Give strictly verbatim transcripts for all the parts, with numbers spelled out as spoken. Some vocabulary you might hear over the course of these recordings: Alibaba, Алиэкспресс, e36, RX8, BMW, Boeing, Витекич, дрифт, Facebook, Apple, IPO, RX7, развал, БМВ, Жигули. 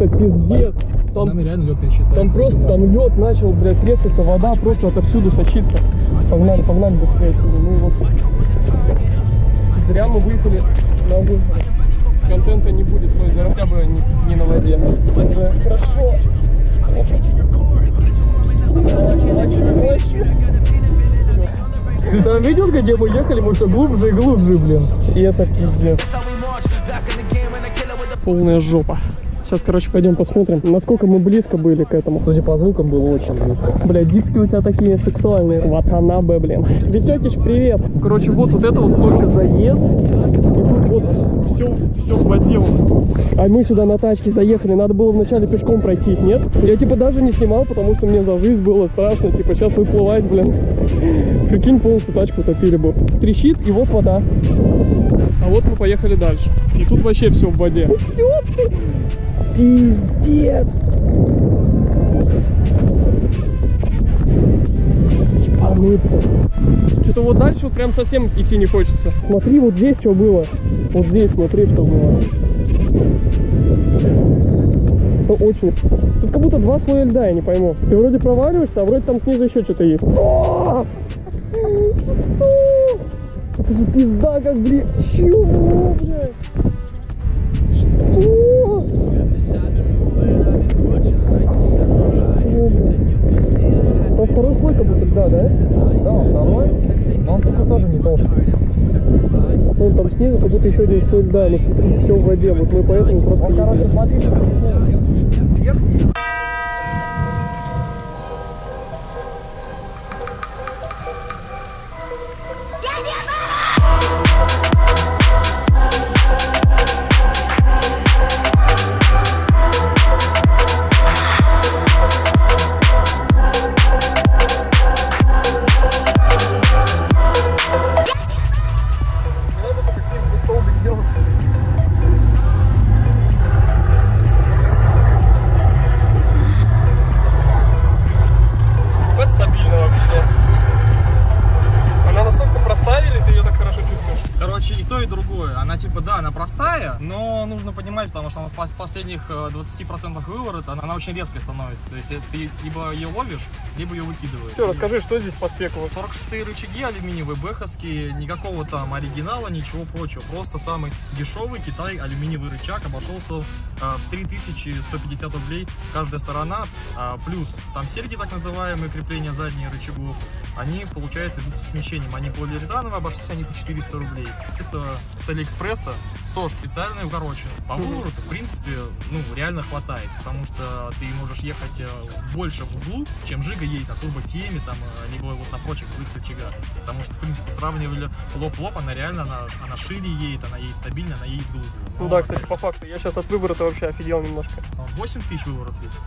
это пиздец. Там, там реально лед трещит. Там просто, там лед начал, блядь, трескаться, вода просто отовсюду сочится. Погнали, погнали быстрее. Ну, вот. Зря мы выехали на улицу. Контента не будет, то есть хотя бы не, не на воде. Уже хорошо. Ты там видел, где мы ехали? Мы все глубже и глубже, блин. И это пиздец. Полная жопа. Сейчас, короче, пойдем посмотрим, насколько мы близко были к этому. Судя по звукам, было очень близко. Бля, диски у тебя такие сексуальные. Ватанабе, блин. Витекич, привет. Короче, вот, вот это вот только заезд. И тут вот все, все в воде. А мы сюда на тачке заехали. Надо было вначале пешком пройтись, нет? Я, типа, даже не снимал, потому что мне за жизнь было страшно. Типа, сейчас выплывать, блин. Прикинь, полностью тачку топили бы. Трещит, и вот вода. А вот мы поехали дальше. И тут вообще все в воде. Пиздец! Ебануться. Что-то вот дальше вот прям совсем идти не хочется. Смотри, вот здесь что было. Вот здесь смотри, что было. Это очень... Тут как будто два слоя льда, я не пойму. Ты вроде проваливаешься, а вроде там снизу еще что-то есть. Что? Что? Это же пизда как, блин. Чего, блядь? Что? Там второй слой как будто, да, да? Да, второй, но он только тоже не толстый. Вон там снизу как будто еще здесь слой, да, но смотри, все в воде, вот мы поэтому просто едем. Короче, смотри, потому что она в последних двадцати процентах выворота, она очень резкая становится. То есть ты либо ее ловишь, либо ее выкидываешь. Все, расскажи, что здесь по спеку? сорок шестые рычаги алюминиевые, бэховские, никакого там оригинала, ничего прочего. Просто самый дешевый Китай алюминиевый рычаг обошелся в три тысячи сто пятьдесят рублей каждая сторона. Плюс там серьги, так называемые, крепления задних рычагов, они, получается, идут с смещением. Они полиуретановые, обошлись они по четыреста рублей. Это с Алиэкспресса, СОЖ специальный укороченный. По вывороту, в принципе, ну, реально хватает, потому что ты можешь ехать больше в углу, чем Жига едет, а турбо Теми, там, либо вот на прочих рычагах. Потому что, в принципе, сравнивали лоб-лоб, она реально, она, она шире едет, она едет стабильно, она едет глубже. Ну да, кстати, по факту, я сейчас от выворота вообще офигел немножко. восемь тысяч выворот весит.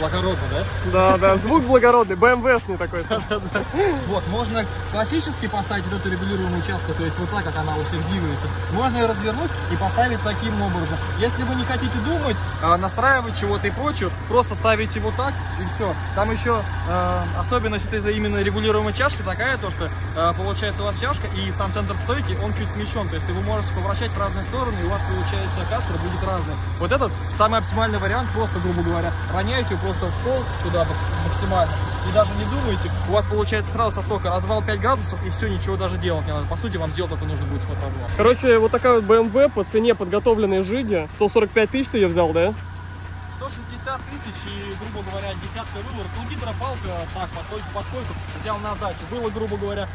Благородный, да? Да, да, звук благородный, бэ эм вэ-шный такой. Да, да, да. Вот, можно классически поставить вот эту регулируемую частку, то есть вот так, как она у всех двигается. Можно ее развернуть и поставить таким образом. Если вы не хотите думать, настраивать чего-то и прочее, просто ставите вот так и все. Там еще э, особенность это именно регулируемой чашки такая, то что э, получается у вас чашка и сам центр стойки, он чуть смещен, то есть вы можете повращать в разные стороны, и у вас получается кастер будет разный. Вот этот самый оптимальный вариант, просто, грубо говоря, роняете его просто в пол сюда максимально и даже не думаете, у вас получается сразу со стока развал пять градусов и все, ничего даже делать не надо, по сути вам сделать только нужно будет вот развал. Короче, вот такая вот бэ эм вэ по цене подготовленной Жиги, сто сорок пять тысяч ты ее взял, да? сто шестьдесят тысяч и, грубо говоря, десятка выбор. Ну, гидропалка, так, поскольку, поскольку взял на сдачу. Было, грубо говоря,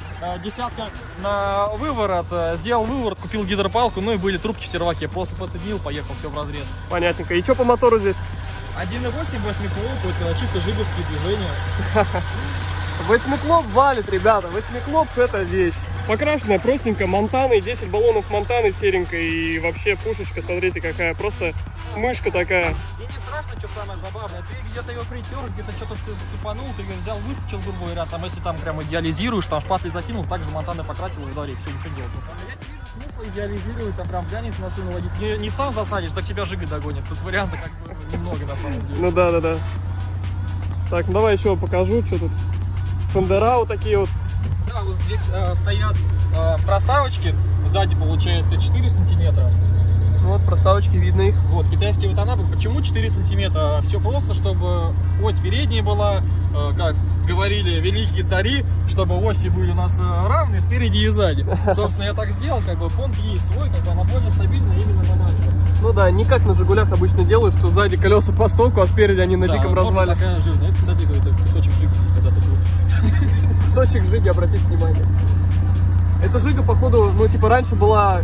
десятка на выворот, сделал выворот, купил гидропалку, ну и были трубки в серваке. Просто подсоединил, поехал, все в разрез. Понятненько. И что по мотору здесь? один и восемь восьмиклоп, чисто жиговские движения. Восьмиклоп валит, ребята, восьмиклоп это вещь. Покрашенная, простенькая, Монтаной, десять баллонов Монтаны серенькой и вообще пушечка, смотрите, какая, просто мышка такая. И не страшно, что самое забавное, ты где-то ее притер, где-то что-то цепанул, ты ее взял, вытащил другой ряд, там если там прям идеализируешь, там шпатлей закинул, также Монтаны покрасил и говорит, все, ничего делать. Смысла идеализировать, там прям глянет машину водить. Не, не сам засадишь, так тебя Жига догонит. Тут варианта как бы немного на самом деле. Ну да, да, да. Так, ну давай еще покажу, что тут. Фендера вот такие вот. Да, вот здесь э, стоят э, проставочки. Сзади получается четыре сантиметра. Вот проставочки, видно их. Вот, китайский вот она. Почему четыре сантиметра? Все просто, чтобы ось передняя была, как говорили великие цари, чтобы оси были у нас равны спереди и сзади. Собственно, я так сделал, как бы фонд есть свой, как бы она более стабильная именно на матче. Ну да, не как на Жигулях обычно делают, что сзади колеса по стоку, а спереди они на да, диком развале. Такая жирная. Это, кстати, говорит, кусочек жига здесь когда-то был. Кусочек жиги, обратите внимание. Эта жига, походу, ну типа раньше была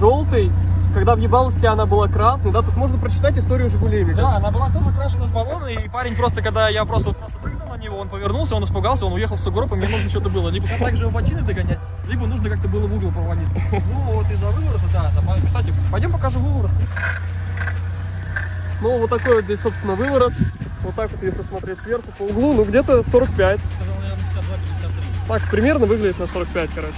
желтой. Когда въебалась, она была красной, да, тут можно прочитать историю Жигулей. Да, она была тоже крашена с баллона, и парень просто, когда я просто, вот, просто прыгнул на него, он повернулся, он испугался, он уехал в сугроб, и мне нужно что-то было. Либо так же его бочины догонять, либо нужно как-то было в угол провалиться. Ну вот из-за выворота, да. Кстати, пойдем покажу выворот. Ну вот такой вот здесь, собственно, выворот. Вот так вот, если смотреть сверху по углу, ну где-то сорок пять. Сказал, наверное, пятьдесят два — пятьдесят три. Так, примерно выглядит на сорок пять, короче.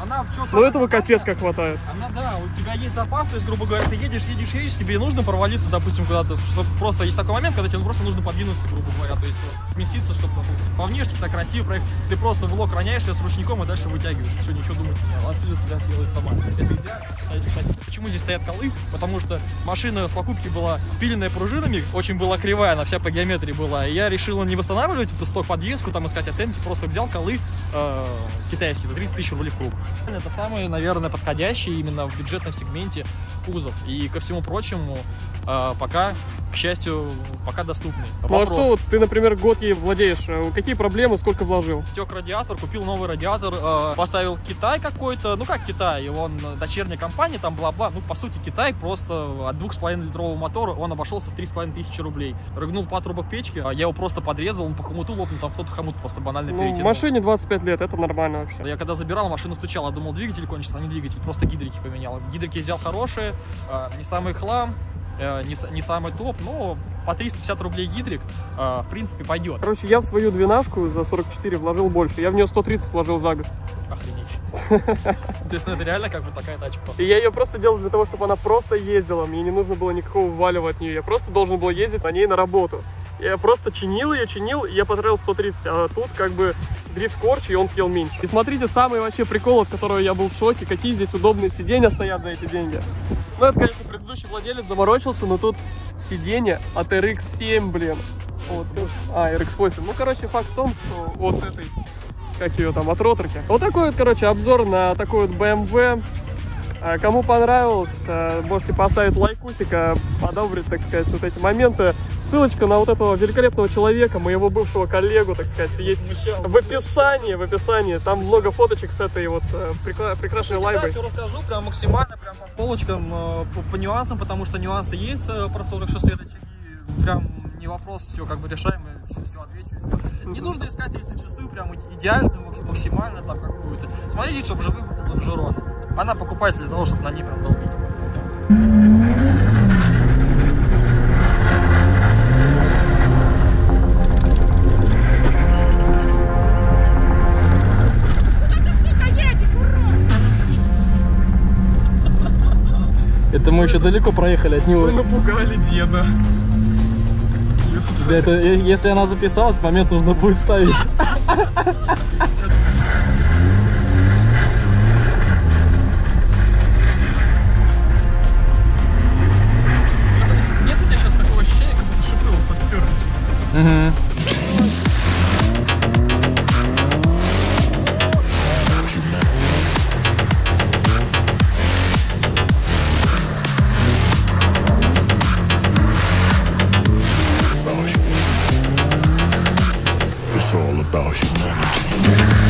Она в чё, ну этого запас, капец как хватает. Она, да, у тебя есть запас, то есть, грубо говоря, ты едешь, едешь, едешь, тебе нужно провалиться, допустим, куда-то. Просто есть такой момент, когда тебе просто нужно подвинуться, грубо говоря, то есть вот, смеситься, чтобы по внешне так красиво проехать. Ты просто в лок роняешь ее с ручником и дальше вытягиваешь. Все, ничего думать не надо. Абсолютно делает сама. Это идеально. Почему здесь стоят колы? Потому что машина с покупки была пиленная пружинами, очень была кривая, она вся по геометрии была. И я решил не восстанавливать это сток подвеску, там искать оттенки, просто взял колы э, китайские за тридцать тысяч рублей в круг. Это самый, наверное, подходящий именно в бюджетном сегменте кузов. И ко всему прочему, пока, к счастью, пока доступный. Ну а что, вот ты, например, год ей владеешь, какие проблемы, сколько вложил? Тек радиатор, купил новый радиатор, поставил Китай какой-то, ну как Китай, он дочерняя компания, там бла-бла, ну по сути Китай просто от двух с половиной литрового мотора он обошелся в три с половиной тысячи рублей. Рыгнул патрубок печки, я его просто подрезал, он по хомуту лопнул, там кто-то хомут просто банально ну, перетянул. Машине двадцать пять лет, это нормально вообще. Я когда забирал, машину стучал, я думал, двигатель кончится, а не двигатель, просто гидрики поменял. Гидрики взял хорошие, не самый хлам, не, не самый топ, но по триста пятьдесят рублей гидрик, в принципе, пойдет. Короче, я в свою двенашку за сорок четыре вложил больше, я в нее сто тридцать вложил за год. Охренеть. То есть, ну это реально как бы такая тачка просто. И я ее просто делал для того, чтобы она просто ездила, мне не нужно было никакого валива от нее, я просто должен был ездить на ней на работу. Я просто чинил ее, чинил, и я потратил сто тридцать, а тут как бы дрифт-корч, и он съел меньше. И смотрите, самый вообще прикол, от которого я был в шоке, какие здесь удобные сиденья стоят за эти деньги. Ну, это, конечно, предыдущий владелец заморочился, но тут сиденья от эр икс семь, блин. Вот, а, эр икс восемь. Ну, короче, факт в том, что вот этой, как ее там, от роторки. Вот такой вот, короче, обзор на такой вот бэ эм вэ. Кому понравилось, можете поставить лайкусик, одобрить, так сказать, вот эти моменты. Ссылочка на вот этого великолепного человека, моего бывшего коллегу, так сказать, есть в описании, в описании. Там много фоточек с этой вот прикра прекрасной лайбой. Я все расскажу прям максимально, прям по полочкам, по, по нюансам, потому что нюансы есть про сорок шестые рычаги, прям не вопрос, все как бы решаем, и все, все отвечу. Все. Не нужно искать тридцать шестую прям идеальную, максимально там какую-то. Смотрите, чтобы живым был лонжерон. Она покупается для того, чтобы на ней прям долбить. Это мы еще далеко проехали от него. Вы напугали деда. Да, это, если она записала, этот момент нужно будет ставить. Mm-hmm. It's all about humanity.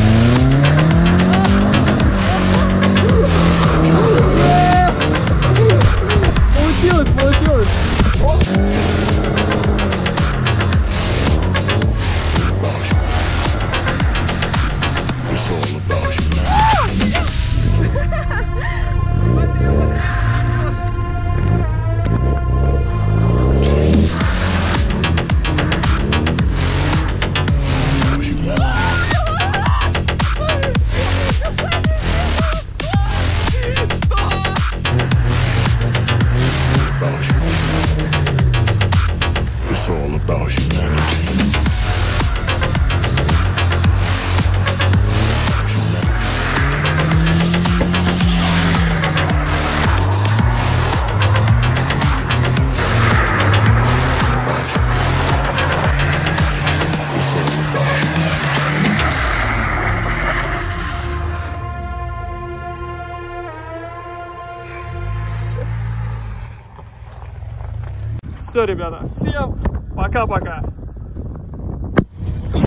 Все, ребята, всем пока-пока.